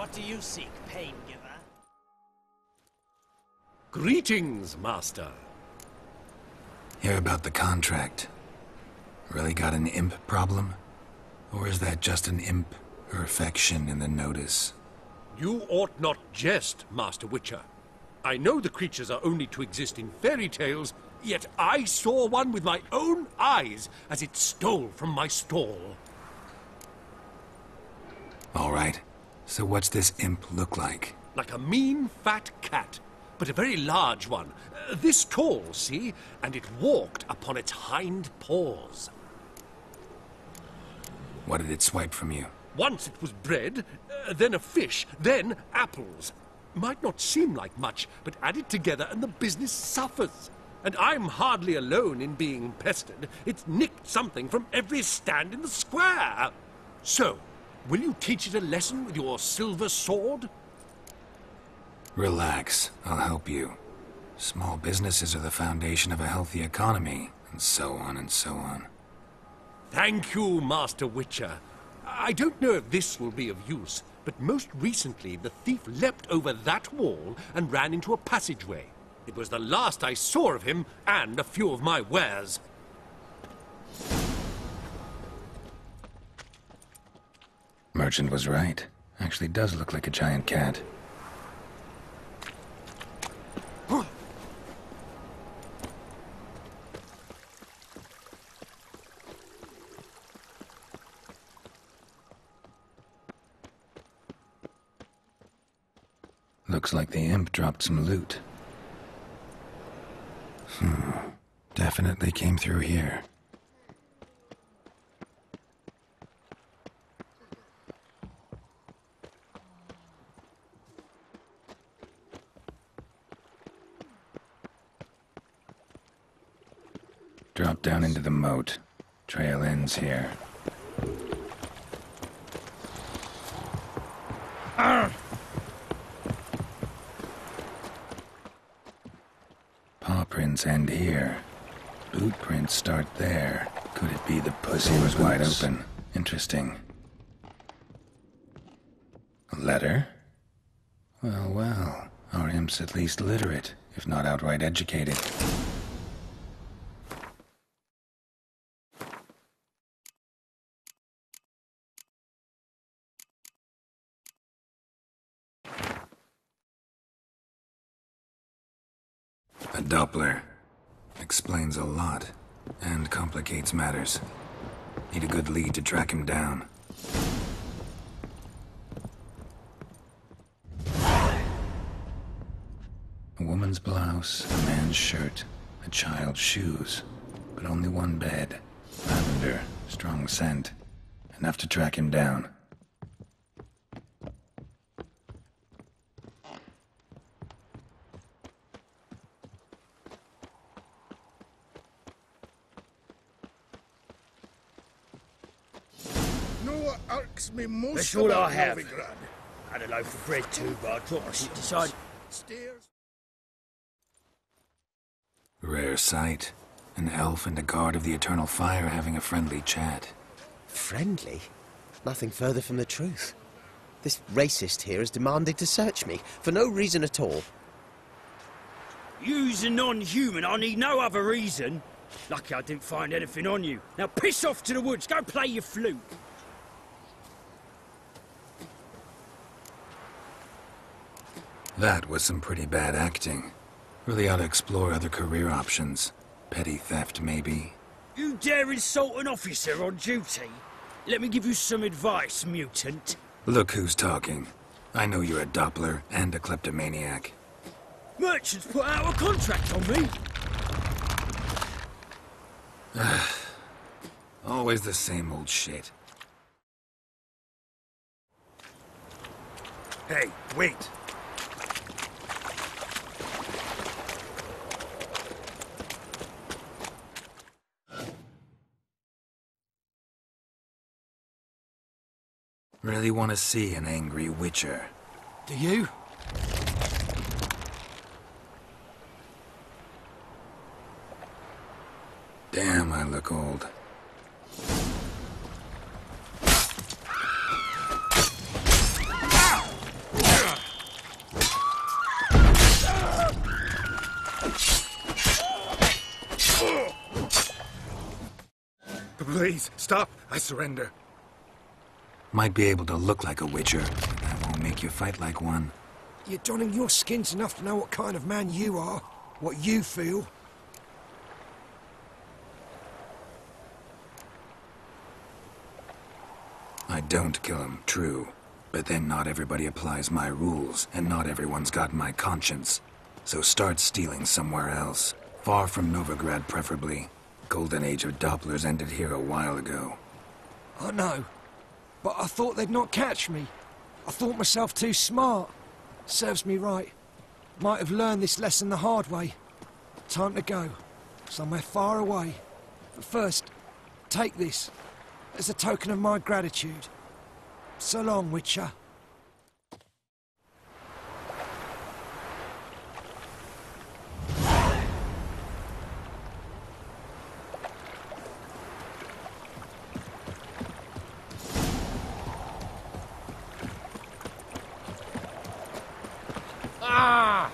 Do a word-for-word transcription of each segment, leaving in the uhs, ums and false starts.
What do you seek, pain giver? Greetings, Master. Hear about the contract. Really got an imp problem? Or is that just an imp or affection in the notice? You ought not jest, Master Witcher. I know the creatures are only to exist in fairy tales, yet I saw one with my own eyes as it stole from my stall. All right. So what's this imp look like? Like a mean, fat cat, but a very large one. Uh, this tall, see? And it walked upon its hind paws. What did it swipe from you? Once it was bread, uh, then a fish, then apples. Might not seem like much, but added together and the business suffers. And I'm hardly alone in being pestered. It's nicked something from every stand in the square. So, will you teach it a lesson with your silver sword? Relax, I'll help you. Small businesses are the foundation of a healthy economy, and so on and so on. Thank you, Master Witcher. I don't know if this will be of use, but most recently the thief leapt over that wall and ran into a passageway. It was the last I saw of him and a few of my wares. Merchant was right. Actually does look like a giant cat. Looks like the imp dropped some loot. Hmm. Definitely came through here. Drop down into the moat. Trail ends here. Arrgh! Prints end here. Boot prints start there. Could it be the pussy was wide open? Interesting. A letter? Well, well. Our imp's at least literate, if not outright educated. A Doppler. Explains a lot, and complicates matters. Need a good lead to track him down. A woman's blouse, a man's shirt, a child's shoes, but only one bed. Lavender, strong scent. Enough to track him down. That's all I have. Novigrad. Had a loaf of bread too, but I dropped I should decide. Stairs. Rare sight. An elf and a guard of the Eternal Fire having a friendly chat. Friendly? Nothing further from the truth. This racist here has demanded to search me, for no reason at all. You's a non-human, I need no other reason. Lucky I didn't find anything on you. Now piss off to the woods, go play your flute. That was some pretty bad acting. Really ought to explore other career options. Petty theft, maybe. You dare insult an officer on duty? Let me give you some advice, mutant. Look who's talking. I know you're a Doppler and a kleptomaniac. Merchants put out a contract on me! Always the same old shit. Hey, wait! Really want to see an angry witcher. Do you? Damn, I look old. Please, stop. I surrender. Might be able to look like a witcher, but that won't make you fight like one. You're donning your skins enough to know what kind of man you are, what you feel. I don't kill him, true. But then not everybody applies my rules, and not everyone's got my conscience. So start stealing somewhere else. Far from Novigrad, preferably. Golden Age of Dopplers ended here a while ago. I know. But I thought they'd not catch me. I thought myself too smart. Serves me right. Might have learned this lesson the hard way. Time to go. Somewhere far away. But first, take this. As a token of my gratitude. So long, Witcher. Ah!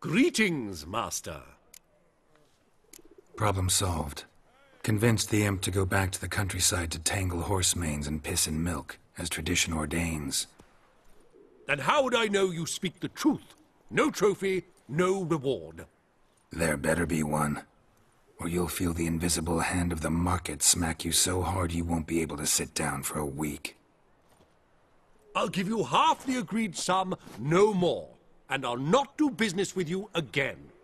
Greetings, Master. Problem solved. Convinced the imp to go back to the countryside to tangle horse manes and piss in milk, as tradition ordains. And how would I know you speak the truth? No trophy, no reward. There better be one, or you'll feel the invisible hand of the market smack you so hard you won't be able to sit down for a week. I'll give you half the agreed sum, no more. And I'll not do business with you again.